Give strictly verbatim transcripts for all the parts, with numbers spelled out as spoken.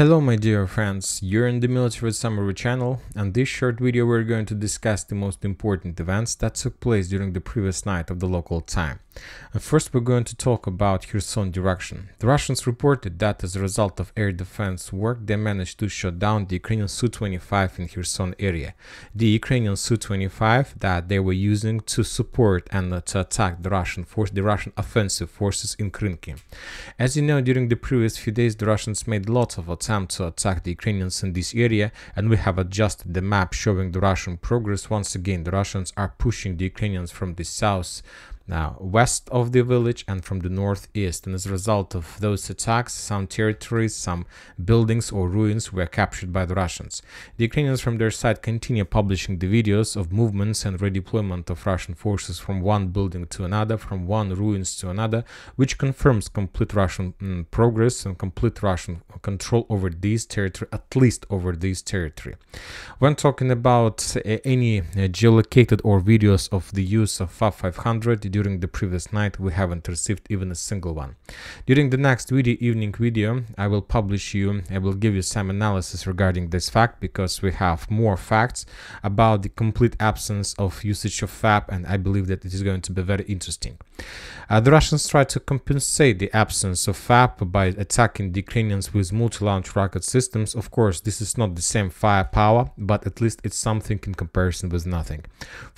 Hello my dear friends, you're in the Military Summary channel, and this short video we're going to discuss the most important events that took place during the previous night of the local time. And first we're going to talk about Kherson direction. The Russians reported that as a result of air defense work they managed to shut down the Ukrainian S U twenty-five in Kherson area. The Ukrainian S U twenty-five that they were using to support and uh, to attack the Russian force, the Russian offensive forces in Krynki. As you know, during the previous few days the Russians made lots of attempt to attack the Ukrainians in this area, and we have adjusted the map showing the Russian progress. Once again, the Russians are pushing the Ukrainians from the south, now west of the village, and from the northeast, and as a result of those attacks some territories, some buildings or ruins were captured by the Russians. The Ukrainians from their side continue publishing the videos of movements and redeployment of Russian forces from one building to another, from one ruins to another, which confirms complete Russian mm, progress and complete Russian control over this territory, at least over this territory. When talking about uh, any uh, geolocated or videos of the use of F A B five hundred during the previous night, we haven't received even a single one. During the next video, evening video, I will publish you, I will give you some analysis regarding this fact, because we have more facts about the complete absence of usage of F A B, and I believe that it is going to be very interesting. Uh, the Russians tried to compensate the absence of F A B by attacking the Ukrainians with multi-launch rocket systems. Of course, this is not the same firepower, but at least it's something in comparison with nothing.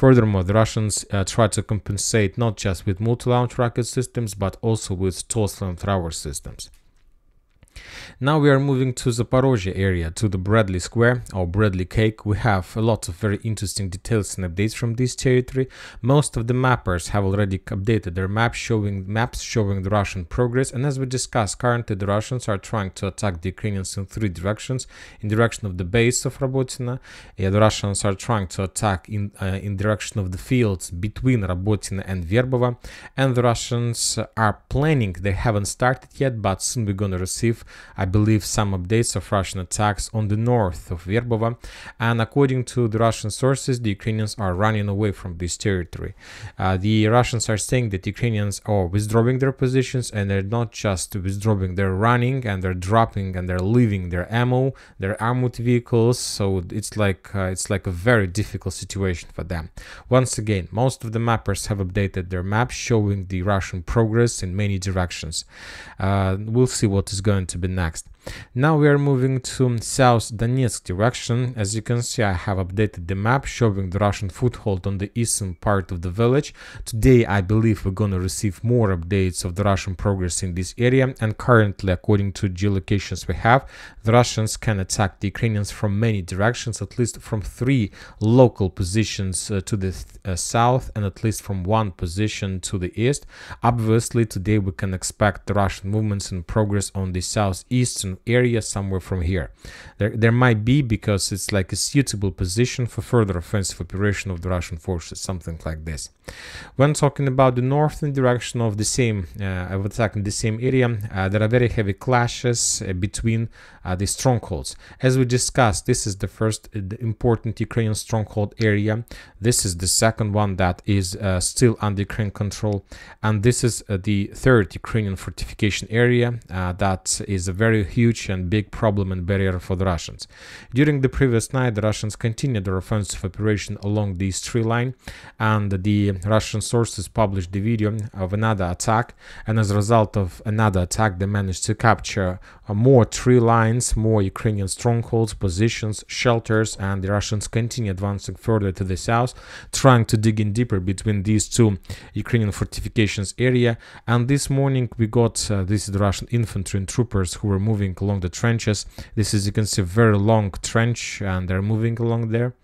Furthermore, the Russians uh, tried to compensate not just with multi-launch rocket systems, but also with torso and thrower systems. Now we are moving to Zaporozhye area, to the Bradley Square or Bradley Cake. We have a lot of very interesting details and updates from this territory. Most of the mappers have already updated their maps showing, maps showing the Russian progress, and as we discussed, currently the Russians are trying to attack the Ukrainians in three directions. In direction of the base of Robotyne, yeah, the Russians are trying to attack in, uh, in direction of the fields between Robotyne and Verbova, and the Russians are planning, they haven't started yet, but soon we're going to receive, I believe, some updates of Russian attacks on the north of Verbova, and according to the Russian sources, the Ukrainians are running away from this territory. Uh, the Russians are saying that Ukrainians are withdrawing their positions, and they're not just withdrawing, they're running, and they're dropping, and they're leaving their ammo, their armored vehicles, so it's like, uh, it's like a very difficult situation for them. Once again, most of the mappers have updated their maps showing the Russian progress in many directions. Uh, we'll see what is going to be next. Now we are moving to South Donetsk direction. As you can see, I have updated the map showing the Russian foothold on the eastern part of the village. Today I believe we're gonna receive more updates of the Russian progress in this area, and currently, according to geolocations we have, the Russians can attack the Ukrainians from many directions, at least from three local positions uh, to the th uh, south, and at least from one position to the east. Obviously today we can expect the Russian movements and progress on the southeastern area somewhere from here. There, there might be, because it's like a suitable position for further offensive operation of the Russian forces, something like this. When talking about the northern direction of the same uh, of attack in the same area, uh, there are very heavy clashes uh, between uh, the strongholds. As we discussed, this is the first uh, the important Ukrainian stronghold area. This is the second one that is uh, still under Ukrainian control, and this is uh, the third Ukrainian fortification area uh, that is a very huge Huge and big problem and barrier for the Russians. During the previous night, the Russians continued their offensive operation along this tree line, and the Russian sources published the video of another attack, and as a result of another attack they managed to capture more tree lines, more Ukrainian strongholds, positions, shelters, and the Russians continue advancing further to the south, trying to dig in deeper between these two Ukrainian fortifications area. And this morning we got uh, this is the Russian infantry and troopers who were moving along the trenches. This is, you can see, very long trench, and they're moving along there.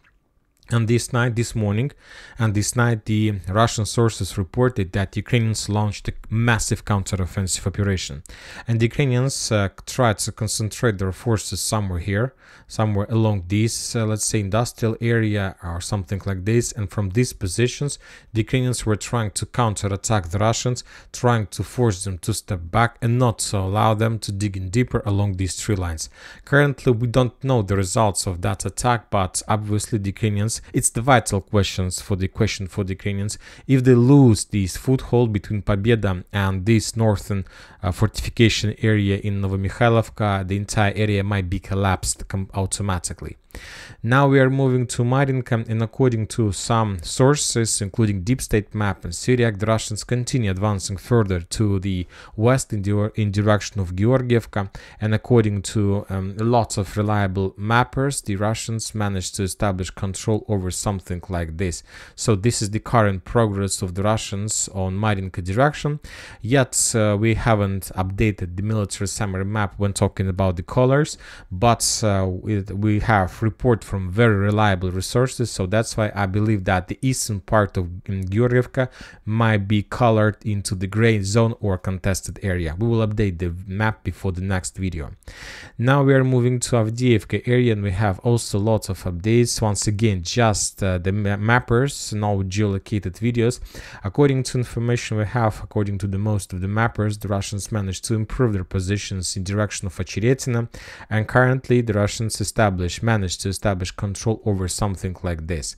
And this night, this morning, and this night, the Russian sources reported that Ukrainians launched a massive counteroffensive operation, and the Ukrainians uh, tried to concentrate their forces somewhere here, somewhere along this, uh, let's say, industrial area or something like this. And from these positions, the Ukrainians were trying to counterattack the Russians, trying to force them to step back and not to allow them to dig in deeper along these tree lines. Currently, we don't know the results of that attack, but obviously the Ukrainians Ukrainians, it's the vital questions for the question for the Ukrainians, if they lose this foothold between Pobeda and this northern uh, fortification area in Novomihailovka, the entire area might be collapsed automatically. Now we are moving to Marinka, and according to some sources, including Deep State map and Syria, the Russians continue advancing further to the west in the in direction of Georgievka, and according to um, lots of reliable mappers, the Russians managed to establish control over something like this. So this is the current progress of the Russians on Marinka direction, yet uh, we haven't updated the military summary map when talking about the colors, but uh, it, we have report from very reliable resources, so that's why I believe that the eastern part of Guryevka might be colored into the gray zone or contested area. We will update the map before the next video. Now we are moving to Avdiivka area, and we have also lots of updates. Once again, just uh, the ma mappers, no geolocated videos. According to information we have, according to the most of the mappers, the Russians managed to improve their positions in direction of Achiretina, and currently the Russians established managed to establish control over something like this.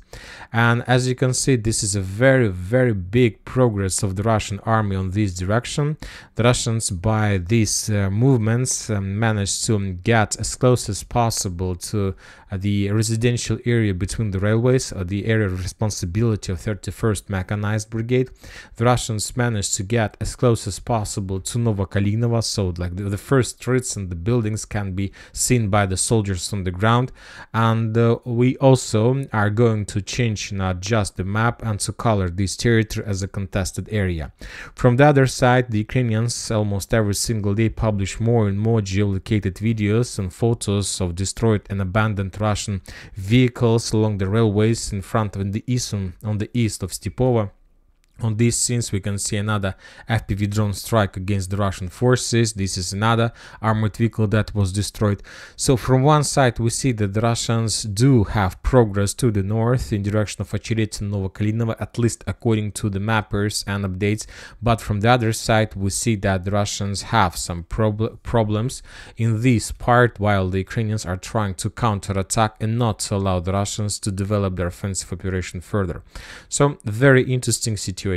And as you can see, this is a very very big progress of the Russian army on this direction. The Russians by these uh, movements um, managed to get as close as possible to uh, the residential area between the railways, uh, the area of responsibility of thirty-first Mechanized Brigade. The Russians managed to get as close as possible to Novokalinovo, so like the, the first streets and the buildings can be seen by the soldiers on the ground. And uh, we also are going to change and adjust the map and to color this territory as a contested area. From the other side, the Ukrainians almost every single day publish more and more geolocated videos and photos of destroyed and abandoned Russian vehicles along the railways in front of the Isum on the east of Stepova. On these scenes we can see another F P V drone strike against the Russian forces. This is another armored vehicle that was destroyed. So from one side we see that the Russians do have progress to the north in direction of Achiretina and Novokalinovo, at least according to the mappers and updates. But from the other side we see that the Russians have some prob problems in this part, while the Ukrainians are trying to counter-attack and not to allow the Russians to develop their offensive operation further. So very interesting situation.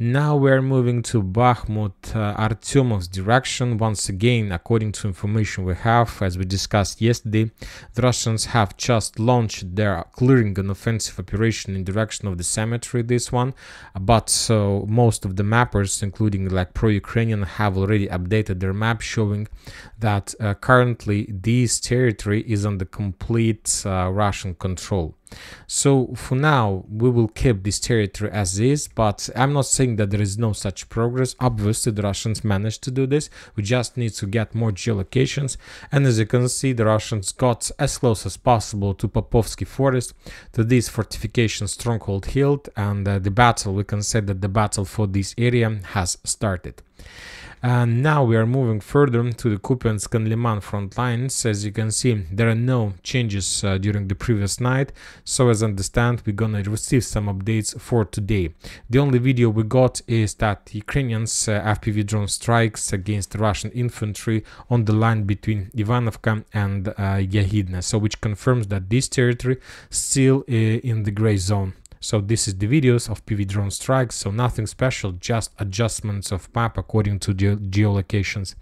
Now we're moving to Bakhmut-Artyomov's uh, direction. Once again, according to information we have, as we discussed yesterday, the Russians have just launched their clearing and offensive operation in direction of the cemetery, this one. But so most of the mappers, including like pro-Ukrainian, have already updated their map showing that uh, currently this territory is under complete uh, Russian control. So for now we will keep this territory as is, but I'm not saying that there is no such progress. Obviously the Russians managed to do this, we just need to get more geolocations. And as you can see, the Russians got as close as possible to Popovsky forest, to this fortification stronghold hill, and uh, the battle, we can say that the battle for this area has started. And now we are moving further to the Kupiansk and Liman front lines. As you can see, there are no changes uh, during the previous night, so as I understand, we're gonna receive some updates for today. The only video we got is that Ukrainians uh, F P V drone strikes against Russian infantry on the line between Ivanovka and uh, Yehidne, so which confirms that this territory still uh, in the gray zone. So this is the videos of P V drone strikes, so nothing special, just adjustments of map according to ge geolocations.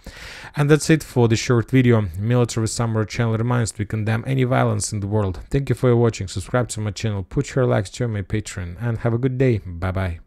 And that's it for the short video. Military Summary channel reminds we condemn any violence in the world. Thank you for your watching, subscribe to my channel, put your likes, join my Patreon, and have a good day. Bye bye.